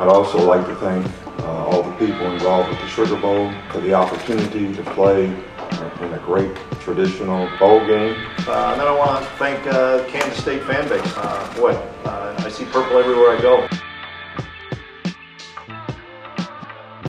I'd also like to thank all the people involved with the Sugar Bowl for the opportunity to play in a great traditional bowl game. And then I want to thank Kansas State fan base. I see purple everywhere I go.